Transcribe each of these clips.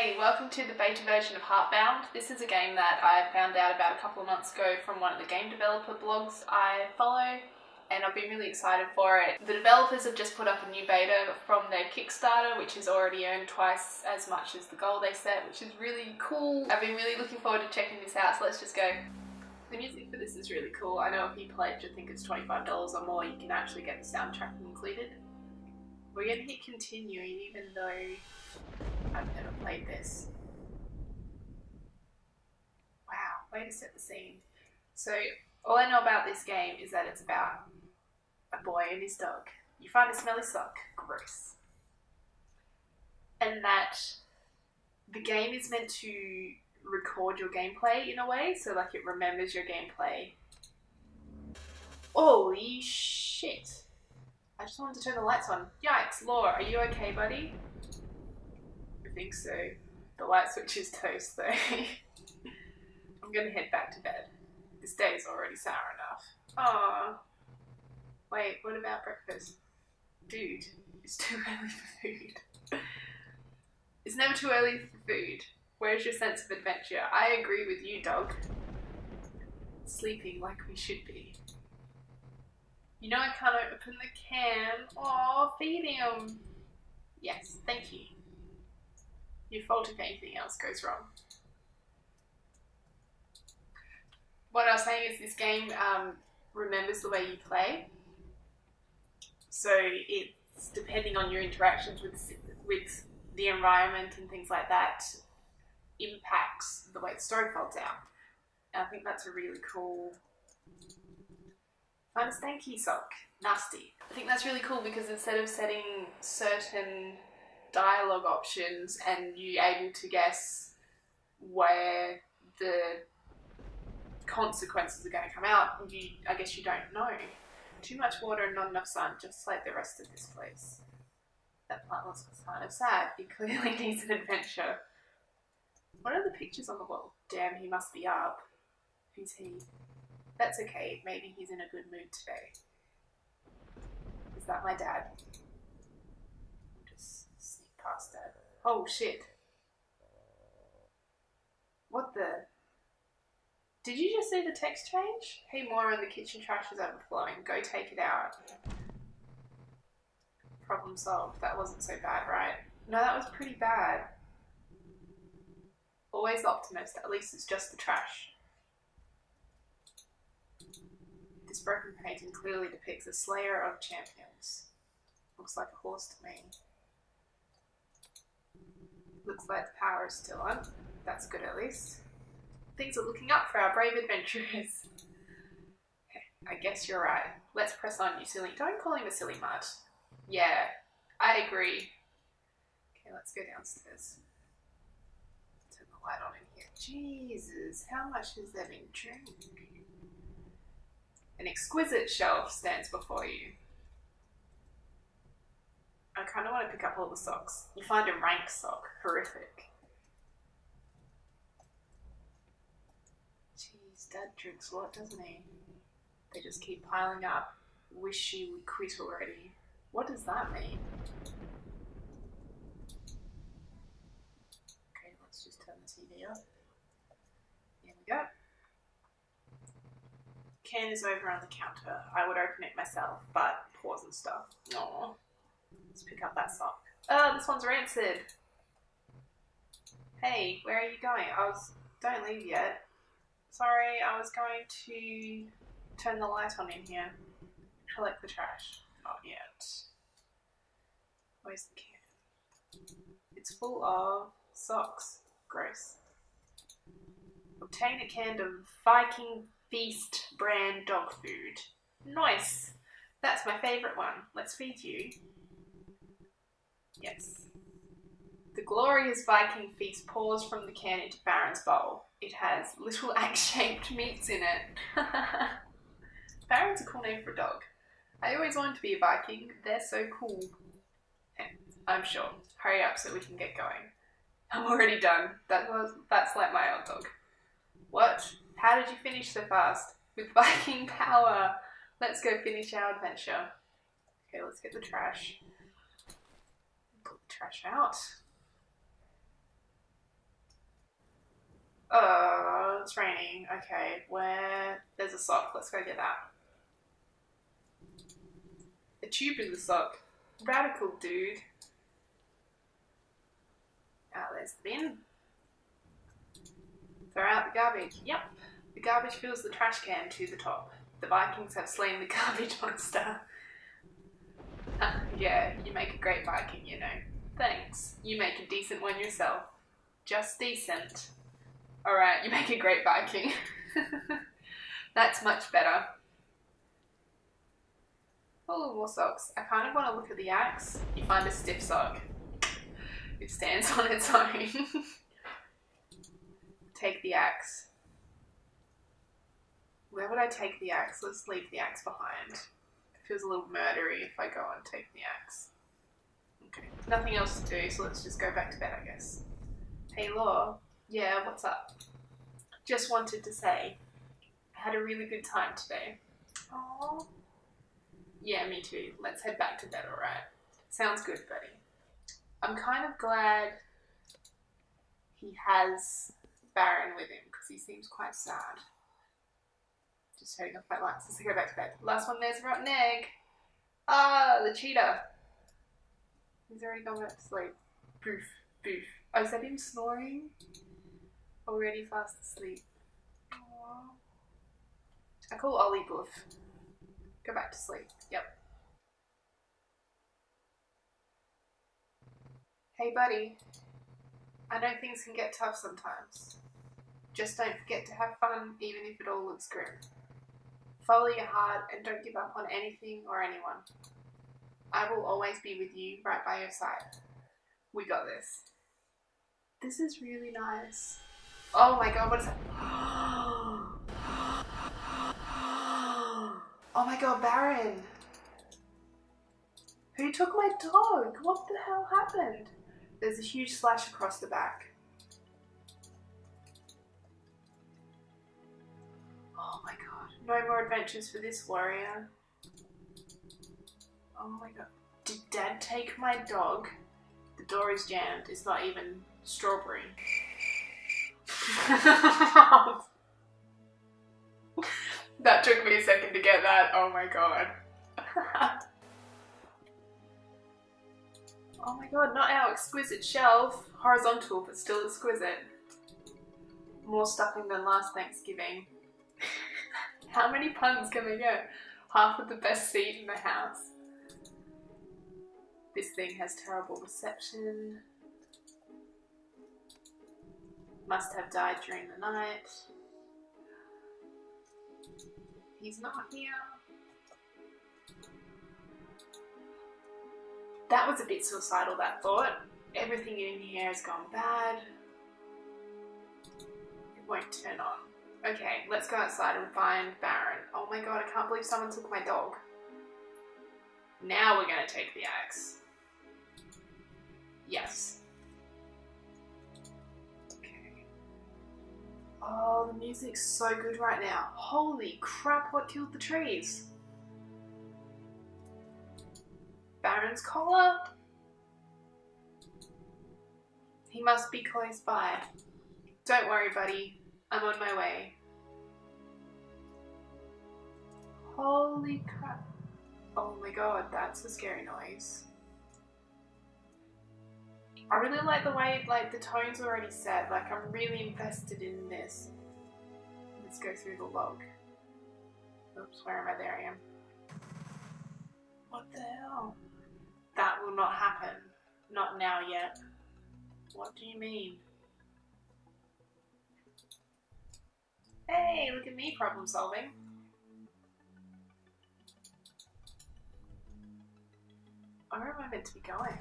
Hey, welcome to the beta version of Heartbound. This is a game that I found out about a couple of months ago from one of the game developer blogs I follow, and I've been really excited for it. The developers have just put up a new beta from their Kickstarter, which has already earned twice as much as the goal they set, which is really cool. I've been really looking forward to checking this out, so let's just go. The music for this is really cool. I know if you pledge, I think it's $25 or more, you can actually get the soundtrack included. We're going to hit continue, even though I've never played this. Wow, way to set the scene. So, all I know about this game is that it's about a boy and his dog. You find a smelly sock, gross. And that the game is meant to record your gameplay in a way, so like it remembers your gameplay. Holy shit. I just wanted to turn the lights on. Yikes, Lore, are you okay, buddy? I think so. The light switch is toast though. I'm gonna head back to bed. This day is already sour enough. Aww. Wait, what about breakfast? Dude, it's too early for food. It's never too early for food. Where's your sense of adventure? I agree with you, dog. Sleeping like we should be. You know I can't open the can. Aww, feed him. Yes, thank you. Your fault if anything else goes wrong. What I was saying is this game remembers the way you play. So it's depending on your interactions with the environment and things like that, impacts the way the story folds out. And I think that's a really cool... Find a stanky sock. Nasty. I think that's really cool because instead of setting certain dialogue options and you're able to guess where the consequences are going to come out, I guess you don't know. Too much water and not enough sun, just like the rest of this place. That plant was kind of sad. He clearly needs an adventure. What are the pictures on the wall? Damn, he must be up. Who's he? That's okay, maybe he's in a good mood today. Is that my dad? Pasta. Oh shit. What the? Did you just see the text change? Hey Maura, the kitchen trash is overflowing. Go take it out. Problem solved. That wasn't so bad, right? No, that was pretty bad. Always optimist. At least it's just the trash. This broken painting clearly depicts a slayer of champions. Looks like a horse to me. Looks like the power is still on. That's good at least. Things are looking up for our brave adventurers. I guess you're right. Let's press on, you silly. Don't call him a silly mud. Yeah, I agree. Okay, let's go downstairs. Turn the light on in here. Jesus, how much has there been drink? An exquisite shelf stands before you. I kind of want to pick up all the socks. You find a rank sock. Horrific. Jeez, Dad drinks a lot, doesn't he? They just keep piling up. Wish you would quit already. What does that mean? Okay, let's just turn the TV off. Here we go. Can is over on the counter. I would open it myself, but paws and stuff. Aww. Let's pick up that sock. Oh, this one's rancid. Hey, where are you going? Don't leave yet. Sorry, I was going to turn the light on in here. Collect the trash. Not yet. Where's the can? It's full of socks. Gross. Obtain a can of Viking Feast brand dog food. Nice. That's my favourite one. Let's feed you. Yes. The glorious Viking Feast pours from the can into Baron's bowl. It has little axe-shaped meats in it. Baron's a cool name for a dog. I always wanted to be a Viking. They're so cool. I'm sure. Hurry up so we can get going. I'm already done. That's like my old dog. What? How did you finish so fast? With Viking power. Let's go finish our adventure. Okay, let's get the trash. Put the trash out. It's raining. Okay, where? There's a sock. Let's go get that. A tube is a sock. Radical, dude. Ah, oh, there's the bin. Throw out the garbage. Yep. The garbage fills the trash can to the top. The Vikings have slain the garbage monster. Yeah, you make a great Viking, you know. Thanks. You make a decent one yourself. Just decent. Alright, you make a great Viking. That's much better. Oh, more socks. I kind of want to look at the axe. You find a stiff sock. It stands on its own. Take the axe. Where would I take the axe? Let's leave the axe behind. It feels a little murdery if I go and take the axe. Okay, nothing else to do, so let's just go back to bed, I guess. Hey, Lore. Yeah, what's up? Just wanted to say, I had a really good time today. Aww. Yeah, me too. Let's head back to bed, alright? Sounds good, buddy. I'm kind of glad he has Baron with him, because he seems quite sad. Just turning off my lights as I go back to bed. Last one there's a rotten egg. Ah, the cheetah. He's already gone back to sleep. Boof, boof. Oh, is that him snoring? Already fast asleep. Aww. I call Ollie Boof. Go back to sleep. Yep. Hey, buddy. I know things can get tough sometimes. Just don't forget to have fun, even if it all looks grim. Follow your heart and don't give up on anything or anyone. I will always be with you, right by your side. We got this. This is really nice. Oh my god, what is that? Oh my god, Baron! Who took my dog? What the hell happened? There's a huge slash across the back. Oh my god. No more adventures for this warrior. Oh my god. Did Dad take my dog? The door is jammed. It's not even strawberry. That took me a second to get that. Oh my god. Oh my god, not our exquisite shelf. Horizontal, but still exquisite. More stuffing than last Thanksgiving. How many puns can we get? Half of the best seed in the house. This thing has terrible reception. Must have died during the night. He's not here. That was a bit suicidal, that thought. Everything in here has gone bad. It won't turn on. Okay, let's go outside and find Baron. Oh my god, I can't believe someone took my dog. Now we're gonna take the axe. Yes. Okay. Oh, the music's so good right now. Holy crap, what killed the trees? Baron's collar? He must be close by. Don't worry, buddy. I'm on my way. Holy crap. Oh my god, that's a scary noise. I really like the way, like, the tone's already set. Like, I'm really invested in this. Let's go through the log. Oops, where am I? There I am. What the hell? That will not happen. Not now yet. What do you mean? Hey, look at me problem solving. Where am I meant to be going?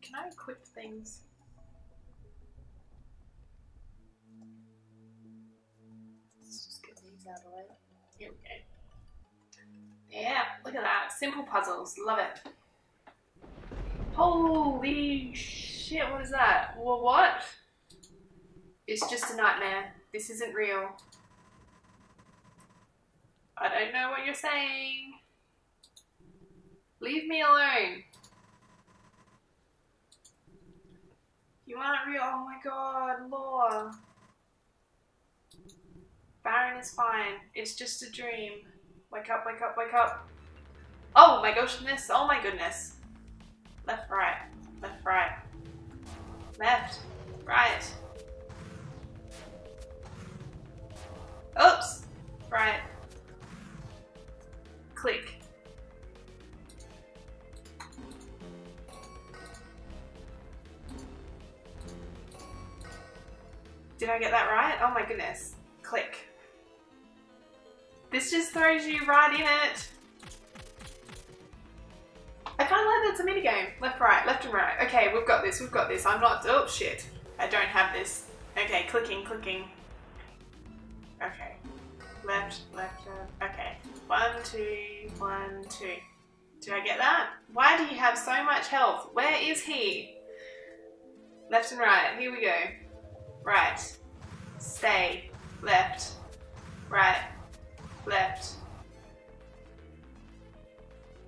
Can I equip things? Let's just get these out of the way. Here we go. Yeah, look at that. Simple puzzles. Love it. Holy shit, what is that? Well, what? It's just a nightmare. This isn't real. I don't know what you're saying. Leave me alone. You aren't real. Oh my god, Lore. Baron is fine. It's just a dream. Wake up, wake up, wake up. Oh my goodness, oh my goodness. Left, right, left, right. Left, right. Oops! Right. Click. Did I get that right? Oh my goodness. Click. This just throws you right in it. I kind of like that it's a minigame. Left, right, left and right. Okay, we've got this, we've got this. I'm not, oh shit. I don't have this. Okay, clicking, clicking. Okay. Left, left, left. Okay. One, two, one, two. Did I get that? Why do you have so much health? Where is he? Left and right. Here we go. Right. Stay. Left. Right. Left.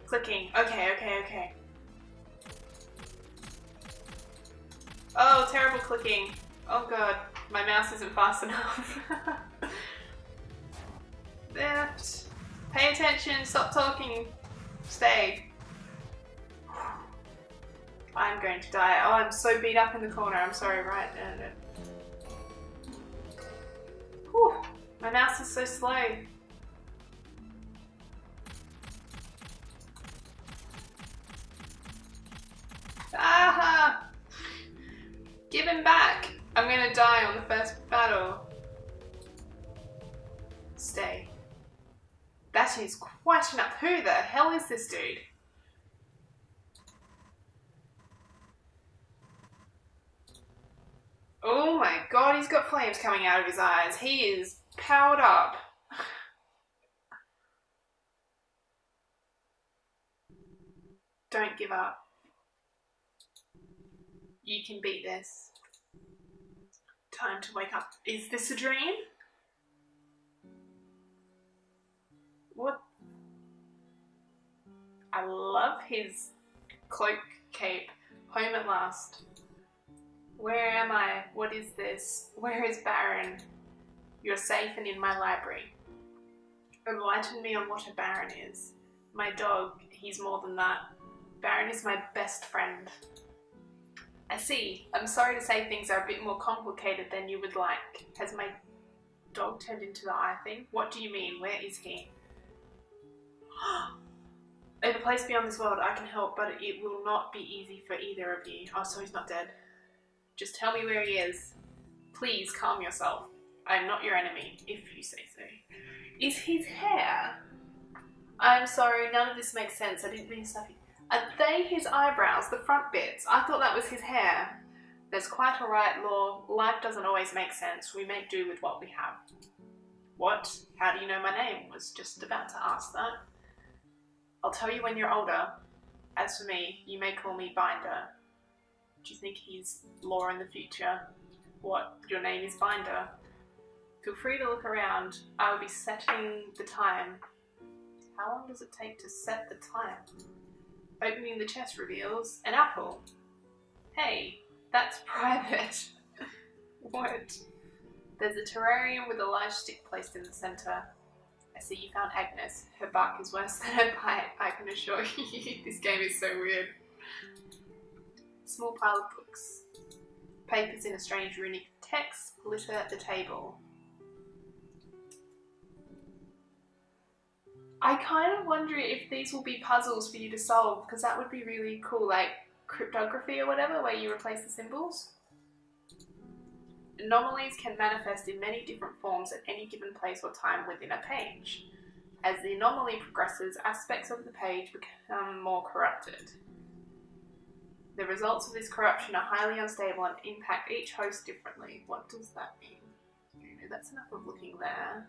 Clicking. Okay, okay, okay. Oh, terrible clicking. Oh god, my mouse isn't fast enough. Left. Pay attention, stop talking. Stay. I'm going to die. Oh, I'm so beat up in the corner. I'm sorry, right? Whew. My mouse is so slow. Ah! Give him back! I'm gonna die on the first battle. Stay. That is quite enough. Who the hell is this dude? Oh my god, he's got flames coming out of his eyes. He is powered up. Don't give up. You can beat this. Time to wake up. Is this a dream? What? I love his cloak, cape. Home at last. Where am I? What is this? Where is Baron? You're safe and in my library. Enlighten me on what a Baron is. My dog, he's more than that. Baron is my best friend. I see. I'm sorry to say things are a bit more complicated than you would like. Has my dog turned into the eye thing? What do you mean? Where is he? In a place beyond this world, I can help, but it will not be easy for either of you. Oh, so he's not dead. Just tell me where he is. Please calm yourself. I am not your enemy, if you say so. Is his hair? I'm sorry, none of this makes sense. I didn't mean something. Are they his eyebrows, the front bits? I thought that was his hair. That's quite alright, Lore. Life doesn't always make sense. We make do with what we have. What? How do you know my name? Was just about to ask that. I'll tell you when you're older. As for me, you may call me Binder. Do you think he's Lore in the future? What? Your name is Binder? Feel free to look around. I will be setting the time. How long does it take to set the time? Opening the chest reveals an apple. Hey, that's private. What? There's a terrarium with a large stick placed in the centre. I see you found Agnes. Her bark is worse than her bite, I can assure you. This game is so weird. Small pile of books. Papers in a strange runic text litter at the table. I kind of wonder if these will be puzzles for you to solve, because that would be really cool, like cryptography or whatever, where you replace the symbols. Anomalies can manifest in many different forms at any given place or time within a page. As the anomaly progresses, aspects of the page become more corrupted. The results of this corruption are highly unstable and impact each host differently. What does that mean? That's enough of looking there.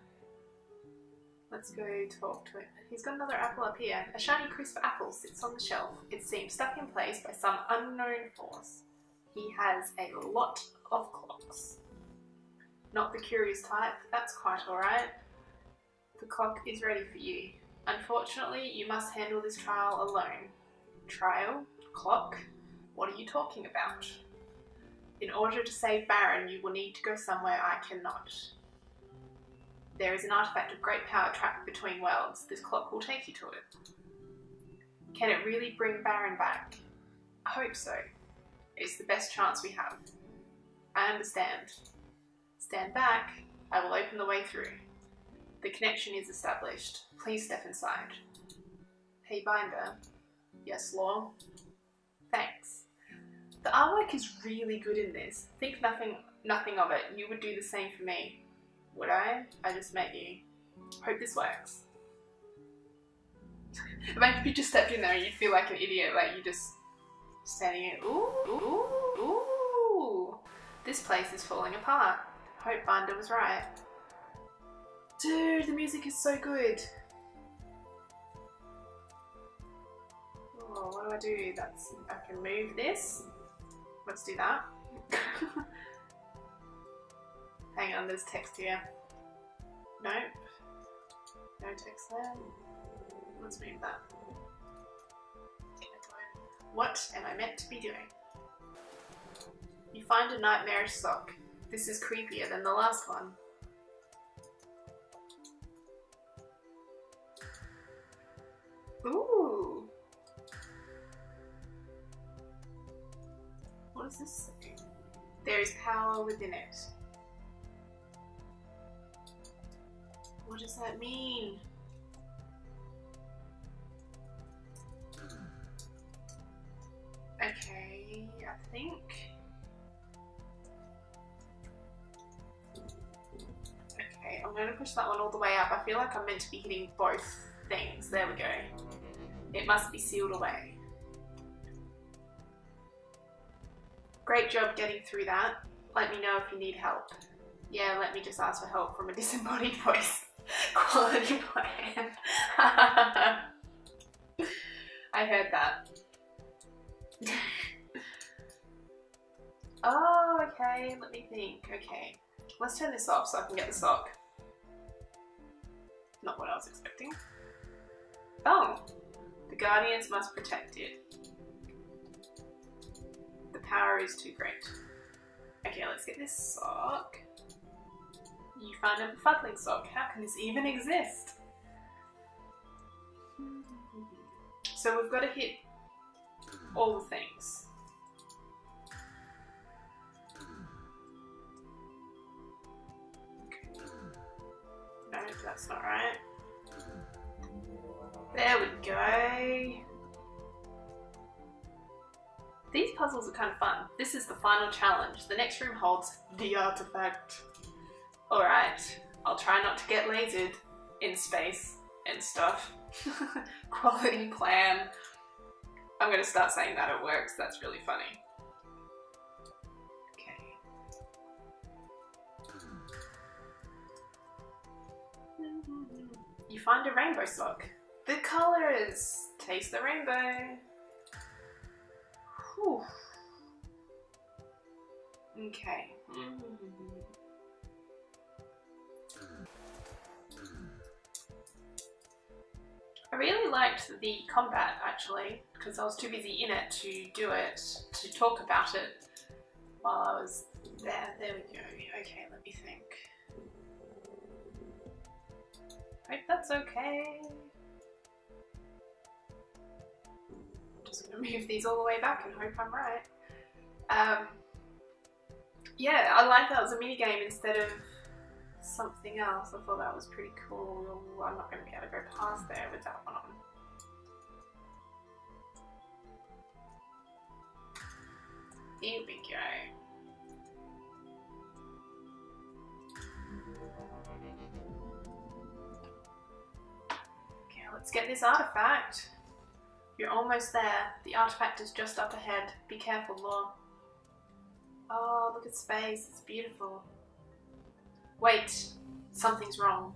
Let's go talk to him. He's got another apple up here. A shiny crisp apple sits on the shelf. It seems stuck in place by some unknown force. He has a lot of clocks. Not the curious type. That's quite alright. The clock is ready for you. Unfortunately, you must handle this trial alone. Trial? Clock? What are you talking about? In order to save Baron, you will need to go somewhere I cannot. There is an artifact of great power trapped between worlds. This clock will take you to it. Can it really bring Baron back? I hope so. It's the best chance we have. I understand. Stand back. I will open the way through. The connection is established. Please step inside. Hey, Binder. Yes, Lore? Thanks. The artwork is really good in this. Think nothing of it. You would do the same for me. Would I? I just met you. Hope this works. Imagine if you just stepped in there and you'd feel like an idiot, like you just standing in. Ooh, ooh, ooh. This place is falling apart. Hope Binder was right. Dude, the music is so good. Oh, what do I do? That's, I can move this. Let's do that. Hang on, there's text here. Nope. No text there. Let's move that. What am I meant to be doing? You find a nightmarish sock. This is creepier than the last one. Ooh! What does this say? There is power within it. What does that mean? Okay, I think. Okay, I'm going to push that one all the way up. I feel like I'm meant to be hitting both things. There we go. It must be sealed away. Great job getting through that. Let me know if you need help. Yeah, let me just ask for help from a disembodied voice. Quality plan. I heard that. Oh, okay, let me think. Okay, let's turn this off so I can get the sock. Not what I was expecting. Oh, the guardians must protect it. The power is too great. Okay, let's get this sock. You found a befuddling sock. How can this even exist? So we've got to hit all the things. Okay. No, that's not right. There we go. These puzzles are kind of fun. This is the final challenge. The next room holds the artifact. Alright, I'll try not to get lasered in space and stuff. Quality plan. I'm going to start saying that it works, that's really funny. Okay. You find a rainbow sock. The colours! Taste the rainbow. Whew. Okay. I really liked the combat actually, because I was too busy in it to do it, to talk about it while I was there. There we go. Okay, let me think. Hope that's okay. I'm just going to move these all the way back and hope I'm right. Yeah, I like that it was a minigame instead of something else. I thought that was pretty cool. I'm not going to be able to go past there with that one on. Here we go. Okay, let's get this artifact. You're almost there. The artifact is just up ahead. Be careful, Lore. Oh, look at space. It's beautiful. Wait, something's wrong.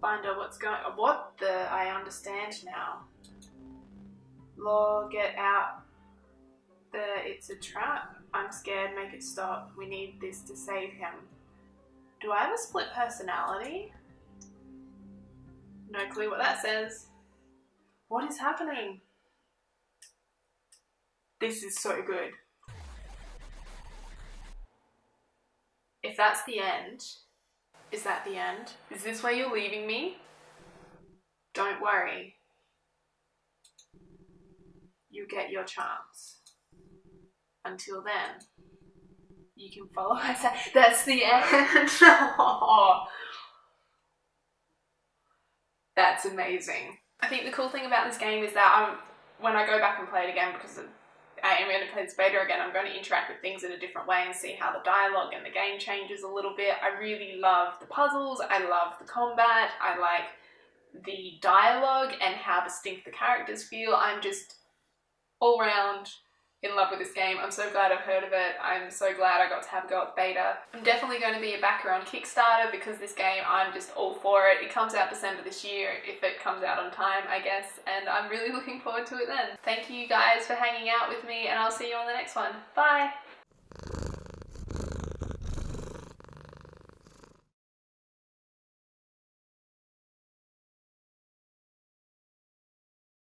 Binder, what's going on? What the? I understand now. Lore, get out. It's a trap. I'm scared, make it stop. We need this to save him. Do I have a split personality? No clue what that says. What is happening? This is so good. If that's the end, is that the end? Is this where you're leaving me? Don't worry. You get your chance. Until then, you can follow us. That's the end. Oh. That's amazing. I think the cool thing about this game is that when I go back and play it again, because I am going to play this beta again, I'm going to interact with things in a different way and see how the dialogue and the game changes a little bit. I really love the puzzles, I love the combat, I like the dialogue and how distinct the characters feel. I'm just all round in love with this game. I'm so glad I've heard of it. I'm so glad I got to have a go at the beta. I'm definitely going to be a backer on Kickstarter because this game, I'm just all for it. It comes out December this year, if it comes out on time, I guess, and I'm really looking forward to it then. Thank you guys for hanging out with me, and I'll see you on the next one. Bye!